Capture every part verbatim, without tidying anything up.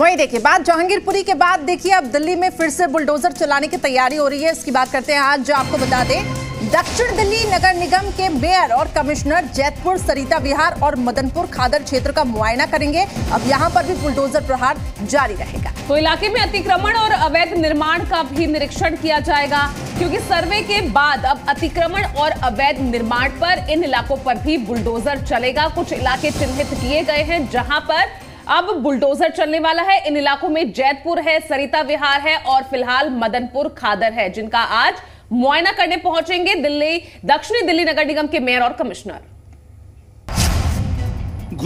वहीं देखिए बात जहांगीरपुरी के बाद देखिए अब दिल्ली में फिर से बुलडोजर चलाने की तैयारी हो रही है, इसकी बात करते हैं। आज आपको बता दें दक्षिण दिल्ली नगर निगम के मेयर और कमिश्नर जयतपुर, सरिता विहार और मदनपुर खादर क्षेत्र का मुआयना करेंगे। अब यहां पर भी बुलडोजर प्रहार जारी रहेगा, तो इलाके में अतिक्रमण और अवैध निर्माण का भी निरीक्षण किया जाएगा, क्योंकि सर्वे के बाद अब अतिक्रमण और अवैध निर्माण पर इन इलाकों पर भी बुलडोजर चलेगा। कुछ इलाके चिन्हित किए गए हैं जहां पर अब बुलडोजर चलने वाला है। इन इलाकों में जैतपुर है, सरिता विहार है और फिलहाल मदनपुर खादर है, जिनका आज मुआयना करने पहुंचेंगे दिल्ली दक्षिणी दिल्ली नगर निगम के मेयर और कमिश्नर।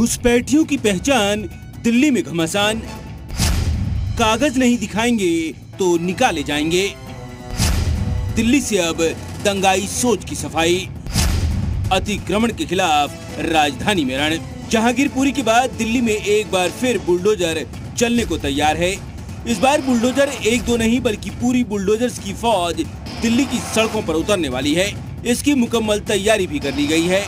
घुसपैठियों की पहचान दिल्ली में घमासान, कागज नहीं दिखाएंगे तो निकाले जाएंगे। दिल्ली से अब दंगाई सोच की सफाई, अतिक्रमण के खिलाफ राजधानी में रण। जहांगीरपुरी के बाद दिल्ली में एक बार फिर बुलडोजर चलने को तैयार है। इस बार बुलडोजर एक दो नहीं बल्कि पूरी बुलडोजर्स की फौज दिल्ली की सड़कों पर उतरने वाली है। इसकी मुकम्मल तैयारी भी कर ली गई है।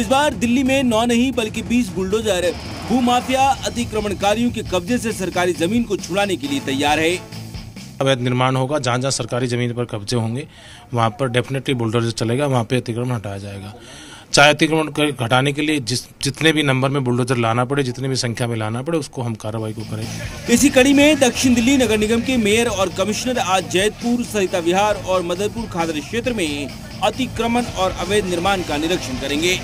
इस बार दिल्ली में नौ नहीं बल्कि बीस बुलडोजर भूमाफिया अतिक्रमणकारियों के कब्जे से सरकारी जमीन को छुड़ाने के लिए तैयार है। अवैध निर्माण होगा, जहाँ जहाँ सरकारी जमीन पर कब्जे होंगे वहाँ पर डेफिनेटली बुलडोजर चलेगा, वहाँ पे अतिक्रमण हटाया जाएगा। चाहे अतिक्रमण घटाने के लिए जिस जितने भी नंबर में बुलडोजर लाना पड़े, जितने भी संख्या में लाना पड़े, उसको हम कार्रवाई को करेंगे। इसी कड़ी में दक्षिण दिल्ली नगर निगम के मेयर और कमिश्नर आज जैतपुर, सरिता विहार और मदनपुर खादर क्षेत्र में अतिक्रमण और अवैध निर्माण का निरीक्षण करेंगे।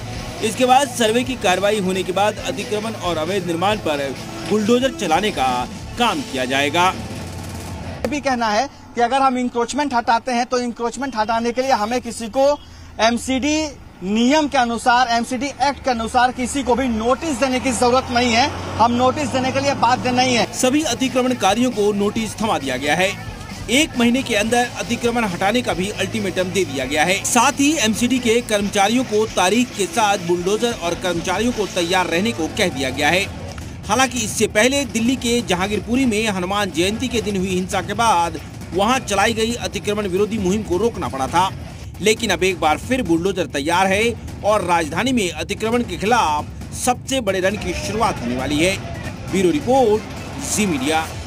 इसके बाद सर्वे की कार्रवाई होने के बाद अतिक्रमण और अवैध निर्माण पर बुलडोजर चलाने का काम किया जाएगा। भी कहना है कि अगर हम इंक्रोचमेंट हटाते हैं तो इंक्रोचमेंट हटाने के लिए हमें किसी को एमसीडी नियम के अनुसार, एमसीडी एक्ट के अनुसार किसी को भी नोटिस देने की जरूरत नहीं है। हम नोटिस देने के लिए बाध्य नहीं है। सभी अतिक्रमणकारियों को नोटिस थमा दिया गया है। एक महीने के अंदर अतिक्रमण हटाने का भी अल्टीमेटम दे दिया गया है। साथ ही एमसीडी के कर्मचारियों को तारीख के साथ बुलडोजर और कर्मचारियों को तैयार रहने को कह दिया गया है। हालांकि इससे पहले दिल्ली के जहांगीरपुरी में हनुमान जयंती के दिन हुई हिंसा के बाद वहाँ चलाई गई अतिक्रमण विरोधी मुहिम को रोकना पड़ा था, लेकिन अब एक बार फिर बुलडोजर तैयार है और राजधानी में अतिक्रमण के खिलाफ सबसे बड़े रण की शुरुआत होने वाली है। Bureau report, Zee media.